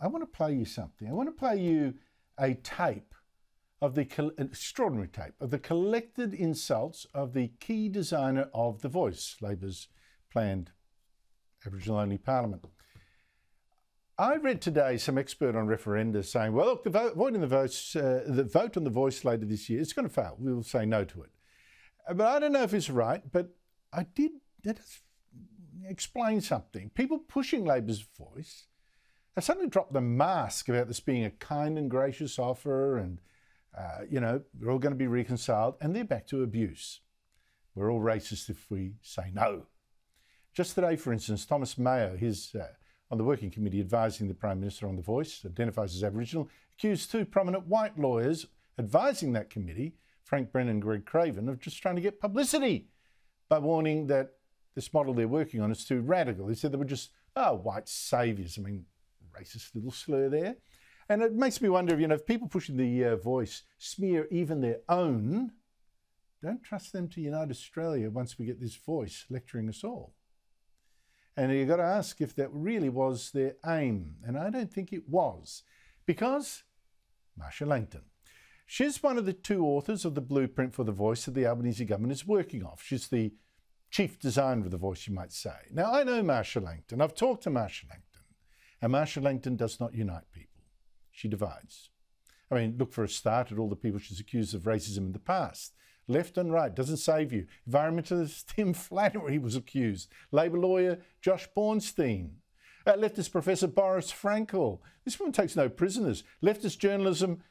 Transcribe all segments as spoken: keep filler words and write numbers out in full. I want to play you something. I want to play you a tape of the, an extraordinary tape, of the collected insults of the key designer of The Voice, Labor's planned Aboriginal-only parliament. I read today some expert on referenda saying, well, look, the vote, vote in the, votes, uh, the vote on The Voice later this year, it's going to fail. We'll say no to it. But I don't know if it's right, but I did that explain something. People pushing Labor's Voice have suddenly dropped the mask about this being a kind and gracious offer and, uh, you know, we're all going to be reconciled, and they're back to abuse. We're all racist if we say no. Just today, for instance, Thomas Mayo, his... Uh, on the working committee advising the Prime Minister on The Voice, identifies as Aboriginal, accused two prominent white lawyers advising that committee, Frank Brennan and Greg Craven, of just trying to get publicity by warning that this model they're working on is too radical. They said they were just, oh, white saviours. I mean, racist little slur there. And it makes me wonder, you know, if people pushing the uh, Voice smear even their own, don't trust them to unite Australia once we get this Voice lecturing us all. And you've got to ask if that really was their aim. And I don't think it was. Because Marcia Langton. She's one of the two authors of the blueprint for The Voice that the Albanese government is working off. She's the chief designer of The Voice, you might say. Now, I know Marcia Langton. I've talked to Marcia Langton. And Marcia Langton does not unite people. She divides. I mean, look for a start at all the people she's accused of racism in the past. Left and right, doesn't save you. Environmentalist Tim Flannery was accused. Labor lawyer Josh Bornstein. Uh, leftist Professor Boris Frankel. This woman takes no prisoners. Leftist journalism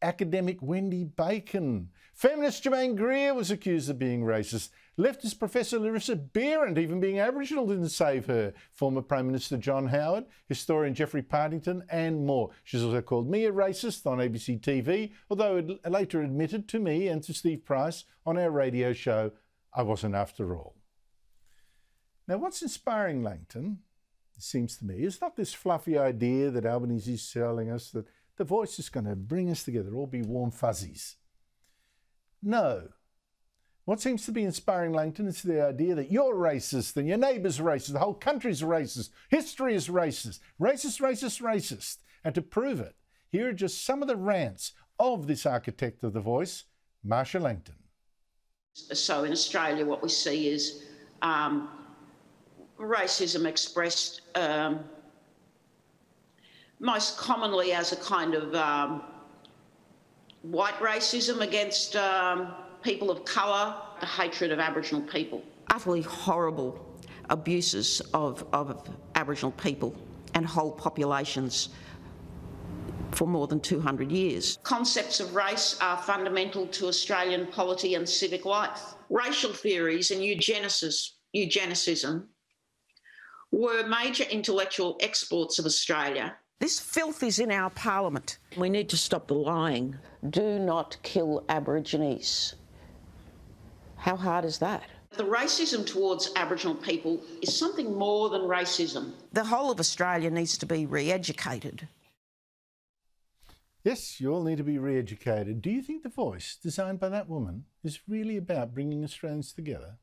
academic Wendy Bacon. Feminist Jermaine Greer was accused of being racist. Leftist Professor Larissa Behrendt, even being Aboriginal, didn't save her. Former Prime Minister John Howard, historian Geoffrey Partington, and more. She's also called me a racist on A B C T V, although it later admitted to me and to Steve Price on our radio show, I wasn't after all. Now, what's inspiring Langton, it seems to me, is not this fluffy idea that Albanese is selling us that The Voice is going to bring us together, all be warm fuzzies. No. What seems to be inspiring Langton is the idea that you're racist and your neighbour's racist, the whole country's racist, history is racist, racist, racist, racist. And to prove it, here are just some of the rants of this architect of The Voice, Marcia Langton. So in Australia, what we see is um, racism expressed um, most commonly as a kind of um, white racism against um, people of colour, the hatred of Aboriginal people. Utterly horrible abuses of, of Aboriginal people and whole populations for more than two hundred years. Concepts of race are fundamental to Australian polity and civic life. Racial theories and eugenesis, eugenicism were major intellectual exports of Australia. This filth is in our parliament. We need to stop the lying. Do not kill Aborigines. How hard is that? The racism towards Aboriginal people is something more than racism. The whole of Australia needs to be re-educated. Yes, you all need to be re-educated. Do you think The Voice, designed by that woman, is really about bringing Australians together?